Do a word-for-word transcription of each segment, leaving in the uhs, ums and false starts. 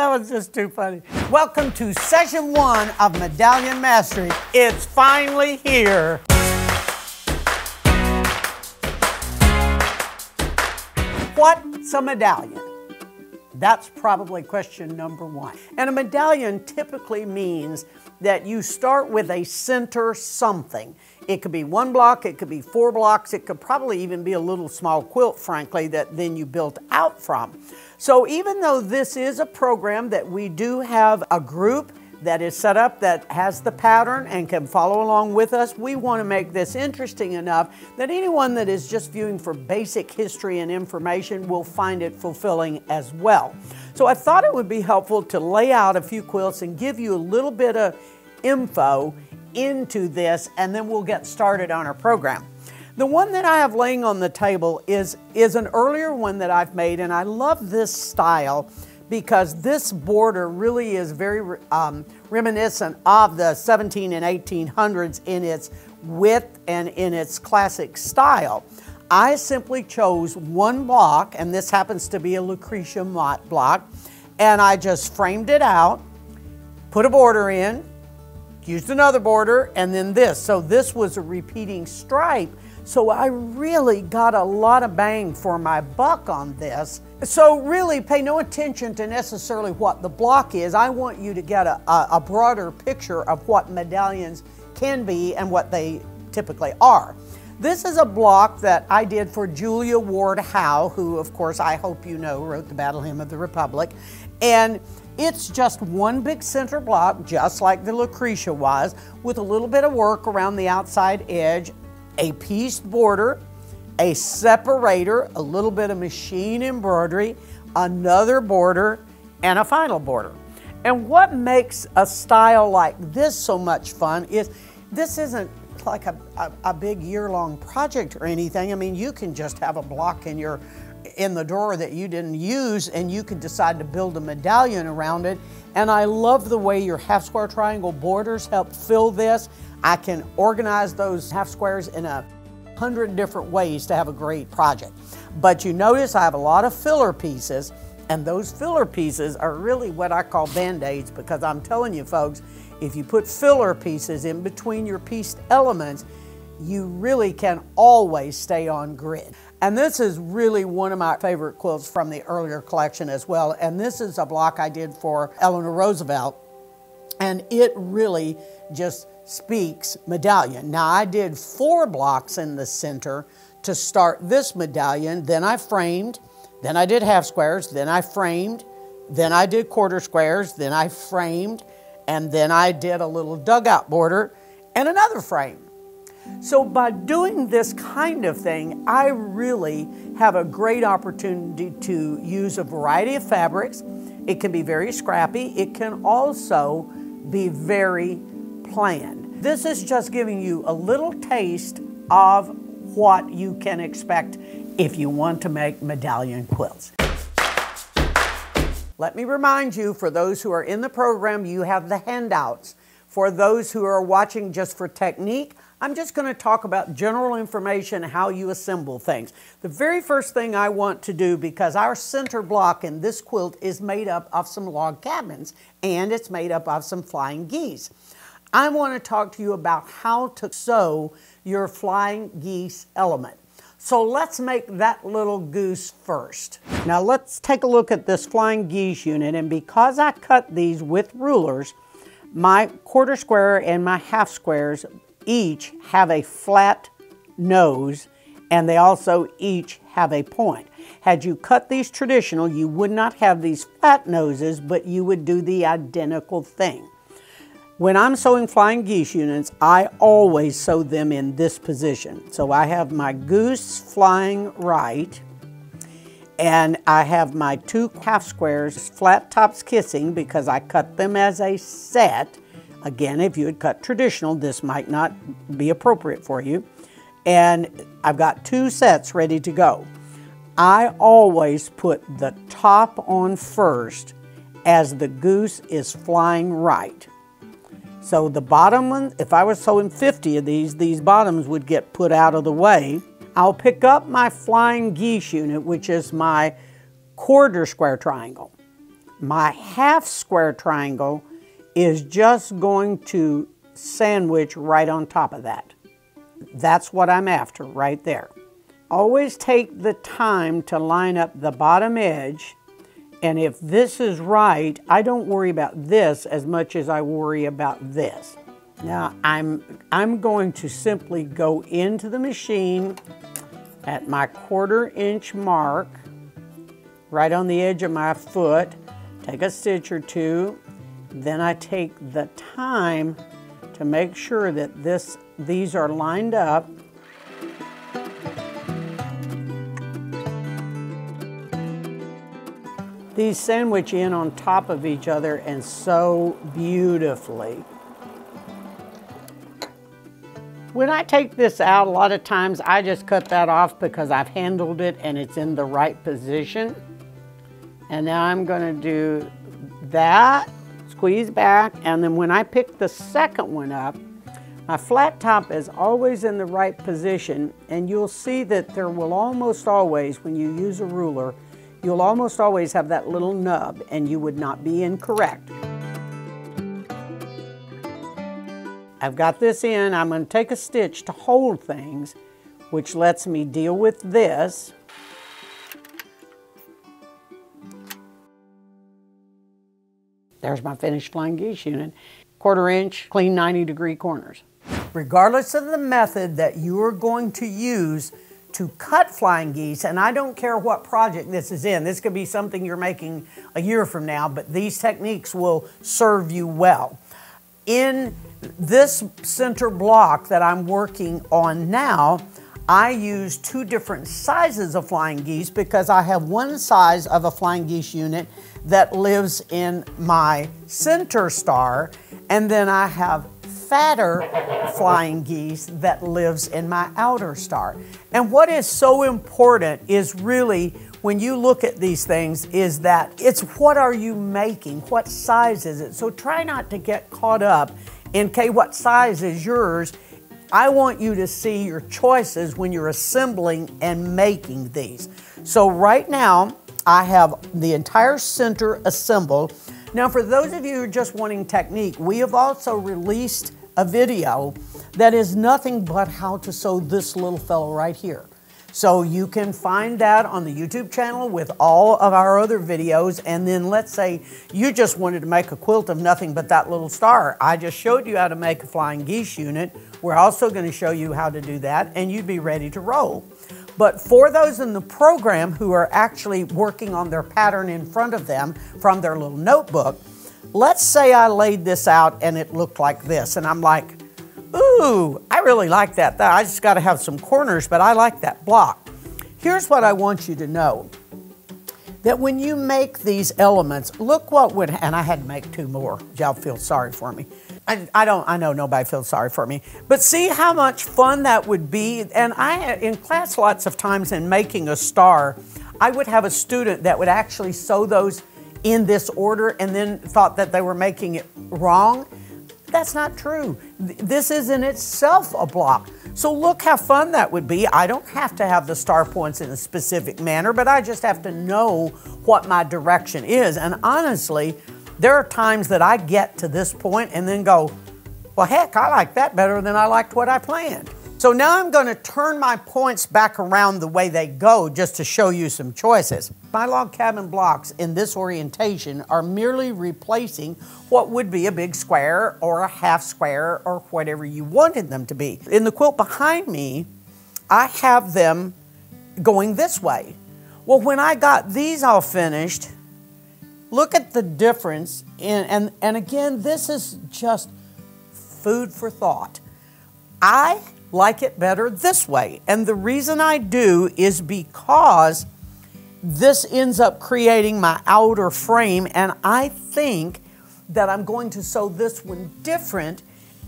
That was just too funny. Welcome to session one of Medallion Mastery. It's finally here. What's a medallion? That's probably question number one. And a medallion typically means that you start with a center something. It could be one block, it could be four blocks, it could probably even be a little small quilt, frankly, that then you built out from. So even though this is a program that we do have a group that is set up that has the pattern and can follow along with us, we want to make this interesting enough that anyone that is just viewing for basic history and information will find it fulfilling as well. So I thought it would be helpful to lay out a few quilts and give you a little bit of info into this, and then we'll get started on our program. The one that I have laying on the table is, is an earlier one that I've made, and I love this style because this border really is very um, reminiscent of the seventeen and eighteen hundreds in its width and in its classic style. I simply chose one block, and this happens to be a Lucretia Mott block, and I just framed it out, put a border in, used another border, and then this. So this was a repeating stripe, so I really got a lot of bang for my buck on this. So really pay no attention to necessarily what the block is. I want you to get a, a, a broader picture of what medallions can be and what they typically are. This is a block that I did for Julia Ward Howe, who of course I hope you know wrote the Battle Hymn of the Republic. And it's just one big center block, just like the Lucretia was, with a little bit of work around the outside edge, a pieced border, a separator, a little bit of machine embroidery, another border, and a final border. And what makes a style like this so much fun is this isn't like a, a, a big year-long project or anything. I mean, you can just have a block in your in the drawer that you didn't use, and you could decide to build a medallion around it. And I love the way your half square triangle borders help fill this. I can organize those half squares in a hundred different ways to have a great project. But you notice I have a lot of filler pieces, and those filler pieces are really what I call band-aids, because I'm telling you folks, if you put filler pieces in between your pieced elements, you really can always stay on grid. And this is really one of my favorite quilts from the earlier collection as well. And this is a block I did for Eleanor Roosevelt, and it really just speaks medallion. Now I did four blocks in the center to start this medallion, then I framed, then I did half squares, then I framed, then I did quarter squares, then I framed, and then I did a little dugout border and another frame. So by doing this kind of thing, I really have a great opportunity to use a variety of fabrics. It can be very scrappy. It can also be very planned. This is just giving you a little taste of what you can expect if you want to make medallion quilts. Let me remind you, for those who are in the program, you have the handouts. For those who are watching just for technique, I'm just going to talk about general information, how you assemble things. The very first thing I want to do, because our center block in this quilt is made up of some log cabins, and it's made up of some flying geese. I want to talk to you about how to sew your flying geese element. So let's make that little goose first. Now let's take a look at this flying geese unit, and because I cut these with rulers, my quarter square and my half squares each have a flat nose, and they also each have a point. Had you cut these traditional, you would not have these flat noses, but you would do the identical thing. When I'm sewing flying geese units, I always sew them in this position. So I have my goose flying right, and I have my two half squares flat tops kissing, because I cut them as a set. Again, if you had cut traditional, this might not be appropriate for you. And I've got two sets ready to go. I always put the top on first as the goose is flying right. So the bottom one, if I was sewing fifty of these, these bottoms would get put out of the way. I'll pick up my flying geese unit, which is my quarter square triangle. My half square triangle is just going to sandwich right on top of that. That's what I'm after right there. Always take the time to line up the bottom edge, and if this is right, I don't worry about this as much as I worry about this. Now I'm, I'm going to simply go into the machine at my quarter inch mark, right on the edge of my foot, take a stitch or two, then I take the time to make sure that this, these are lined up. These sandwich in on top of each other and sew beautifully. When I take this out, a lot of times I just cut that off because I've handled it and it's in the right position. And now I'm gonna do that, squeeze back, and then when I pick the second one up, my flat top is always in the right position, and you'll see that there will almost always, when you use a ruler, you'll almost always have that little nub, and you would not be incorrect. I've got this in, I'm gonna take a stitch to hold things, which lets me deal with this. There's my finished Flying Geese unit. Quarter inch, clean ninety degree corners. Regardless of the method that you are going to use to cut Flying Geese, and I don't care what project this is in, this could be something you're making a year from now, but these techniques will serve you well. In this center block that I'm working on now, I use two different sizes of Flying Geese because I have one size of a Flying Geese unit that lives in my center star, and then I have fatter Flying Geese that lives in my outer star. And what is so important is really, when you look at these things, is that it's what are you making? What size is it? So try not to get caught up in, okay, what size is yours? I want you to see your choices when you're assembling and making these. So right now, I have the entire center assembled. Now, for those of you who are just wanting technique, we have also released a video that is nothing but how to sew this little fellow right here. So you can find that on the YouTube channel with all of our other videos. And then let's say you just wanted to make a quilt of nothing but that little star. I just showed you how to make a Flying Geese unit. We're also going to show you how to do that, and you'd be ready to roll. But for those in the program who are actually working on their pattern in front of them from their little notebook, let's say I laid this out and it looked like this, and I'm like, ooh, I really like that. I just got to have some corners, but I like that block. Here's what I want you to know. That when you make these elements, look what would, and I had to make two more. Y'all feel sorry for me. I, I don't, I know nobody feels sorry for me, but see how much fun that would be. And I, in class lots of times in making a star, I would have a student that would actually sew those in this order and then thought that they were making it wrong. That's not true. This is in itself a block. So look how fun that would be. I don't have to have the star points in a specific manner, but I just have to know what my direction is. And honestly, there are times that I get to this point and then go, well, heck, I like that better than I liked what I planned. So now I'm gonna turn my points back around the way they go just to show you some choices. My log cabin blocks in this orientation are merely replacing what would be a big square or a half square or whatever you wanted them to be. In the quilt behind me, I have them going this way. Well, when I got these all finished, look at the difference. In, and, and again, this is just food for thought. I like it better this way. And the reason I do is because this ends up creating my outer frame, and I think that I'm going to sew this one different.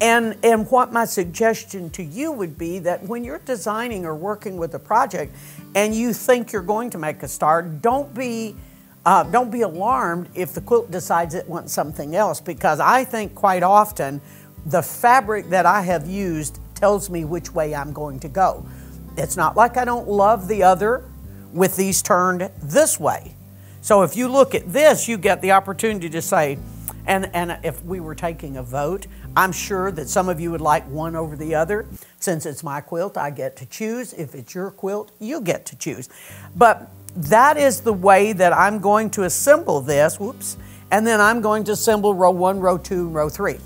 And, and what my suggestion to you would be that when you're designing or working with a project and you think you're going to make a star, don't be, uh, don't be alarmed if the quilt decides it wants something else, because I think quite often the fabric that I have used tells me which way I'm going to go. It's not like I don't love the other with these turned this way. So if you look at this, you get the opportunity to say, and, and if we were taking a vote, I'm sure that some of you would like one over the other. Since it's my quilt, I get to choose. If it's your quilt, you get to choose. But that is the way that I'm going to assemble this, whoops, and then I'm going to assemble row one, row two, row three.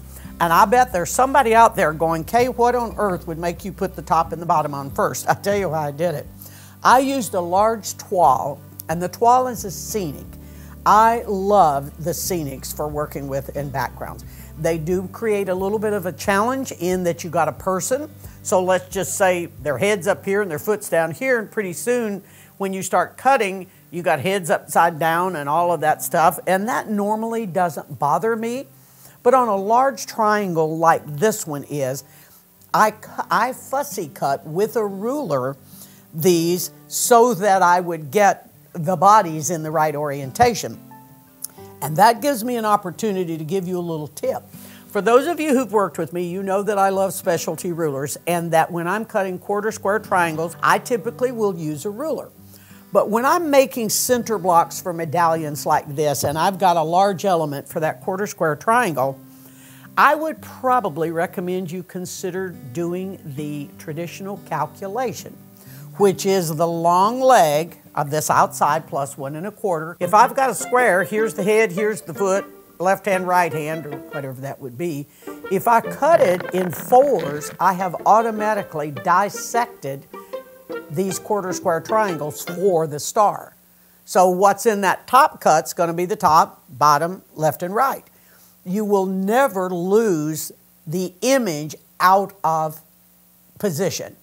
And I bet there's somebody out there going, Kay, what on earth would make you put the top and the bottom on first? I'll tell you how I did it. I used a large toile, and the toile is a scenic. I love the scenics for working with in backgrounds. They do create a little bit of a challenge in that you got a person. So let's just say their head's up here and their foot's down here, and pretty soon when you start cutting, you got heads upside down and all of that stuff. And that normally doesn't bother me. But on a large triangle like this one is, I, I fussy cut with a ruler these so that I would get the bodies in the right orientation. And that gives me an opportunity to give you a little tip. For those of you who've worked with me, you know that I love specialty rulers, and that when I'm cutting quarter square triangles, I typically will use a ruler. But when I'm making center blocks for medallions like this, and I've got a large element for that quarter square triangle, I would probably recommend you consider doing the traditional calculation, which is the long leg of this outside plus one and a quarter. If I've got a square, here's the head, here's the foot, left hand, right hand, or whatever that would be. If I cut it in fours, I have automatically dissected these quarter square triangles for the star. So what's in that top cut's gonna be the top, bottom, left, and right. You will never lose the image out of position.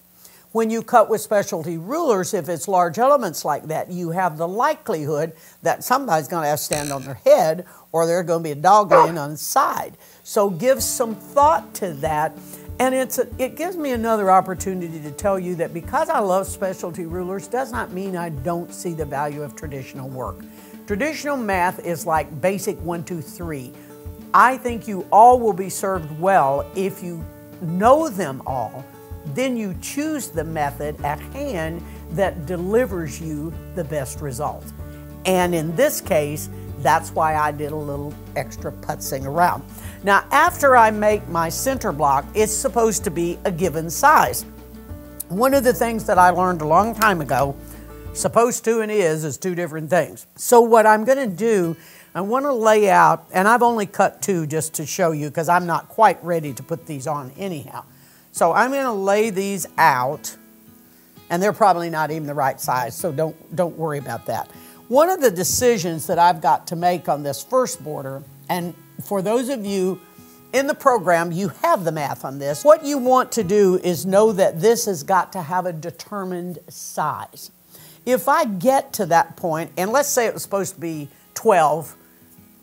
When you cut with specialty rulers, if it's large elements like that, you have the likelihood that somebody's going to have to stand on their head, or there's going to be a dog laying on the side. So give some thought to that. And it's a, it gives me another opportunity to tell you that because I love specialty rulers does not mean I don't see the value of traditional work. Traditional math is like basic one, two, three. I think you all will be served well if you know them all. Then you choose the method at hand that delivers you the best result. And in this case, that's why I did a little extra putzing around. Now, after I make my center block, it's supposed to be a given size. One of the things that I learned a long time ago, supposed to and is, is two different things. So what I'm gonna do, I wanna lay out, and I've only cut two just to show you because I'm not quite ready to put these on anyhow. So I'm going to lay these out, and they're probably not even the right size, so don't, don't worry about that. One of the decisions that I've got to make on this first border, and for those of you in the program, you have the math on this. What you want to do is know that this has got to have a determined size. If I get to that point, and let's say it was supposed to be twelve,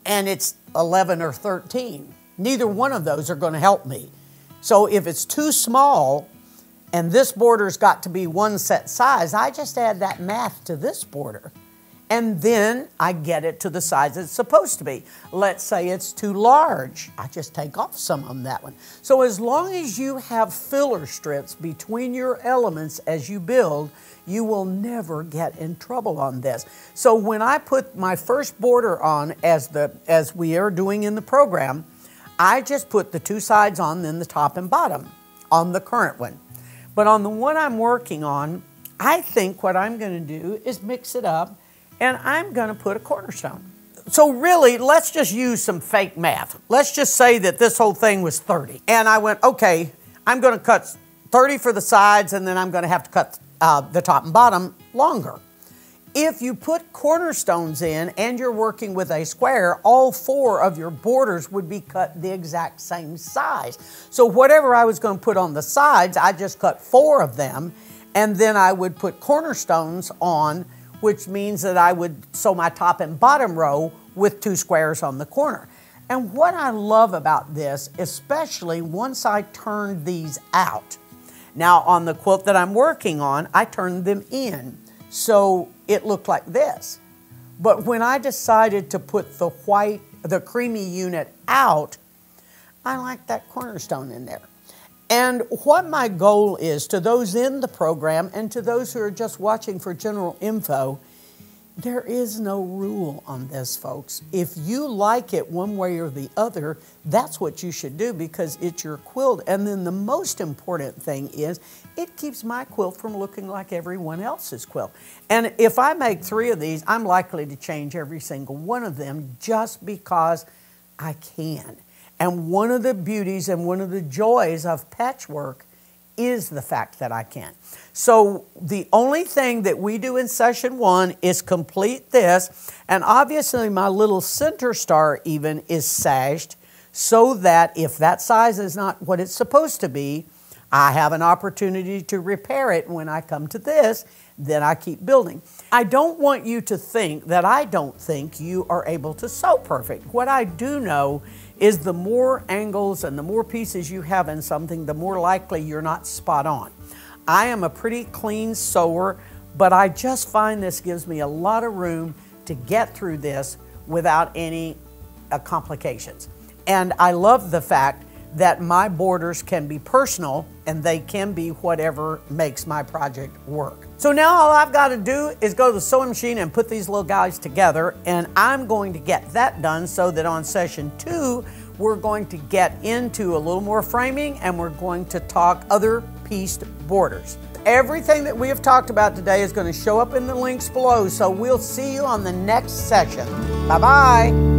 and it's eleven or thirteen, neither one of those are going to help me. So if it's too small and this border's got to be one set size, I just add that math to this border and then I get it to the size it's supposed to be. Let's say it's too large. I just take off some on that one. So as long as you have filler strips between your elements as you build, you will never get in trouble on this. So when I put my first border on as, the, as we are doing in the program, I just put the two sides on, then the top and bottom on the current one. But on the one I'm working on, I think what I'm gonna do is mix it up and I'm gonna put a cornerstone. So really, let's just use some fake math. Let's just say that this whole thing was thirty. And I went, okay, I'm gonna cut thirty for the sides and then I'm gonna have to cut uh, the top and bottom longer. If you put cornerstones in and you're working with a square, all four of your borders would be cut the exact same size. So whatever I was going to put on the sides, I just cut four of them, and then I would put cornerstones on, which means that I would sew my top and bottom row with two squares on the corner. And what I love about this, especially once I turned these out. Now on the quilt that I'm working on, I turned them in. So it looked like this. But when I decided to put the white, the creamy unit out, I like that cornerstone in there. And what my goal is to those in the program and to those who are just watching for general info There is no rule on this, folks. If you like it one way or the other, that's what you should do because it's your quilt. And then the most important thing is it keeps my quilt from looking like everyone else's quilt. And if I make three of these, I'm likely to change every single one of them just because I can. And one of the beauties and one of the joys of patchwork is the fact that I can. So the only thing that we do in session one is complete this. And obviously my little center star even is sashed so that if that size is not what it's supposed to be, I have an opportunity to repair it. When I come to this, then I keep building. I don't want you to think that I don't think you are able to sew perfect. What I do know is the more angles and the more pieces you have in something, the more likely you're not spot on. I am a pretty clean sewer, but I just find this gives me a lot of room to get through this without any uh, complications. And I love the fact that my borders can be personal and they can be whatever makes my project work. So now all I've got to do is go to the sewing machine and put these little guys together, and I'm going to get that done so that on session two, we're going to get into a little more framing and we're going to talk other pieced borders. Everything that we have talked about today is going to show up in the links below, so we'll see you on the next session. Bye-bye.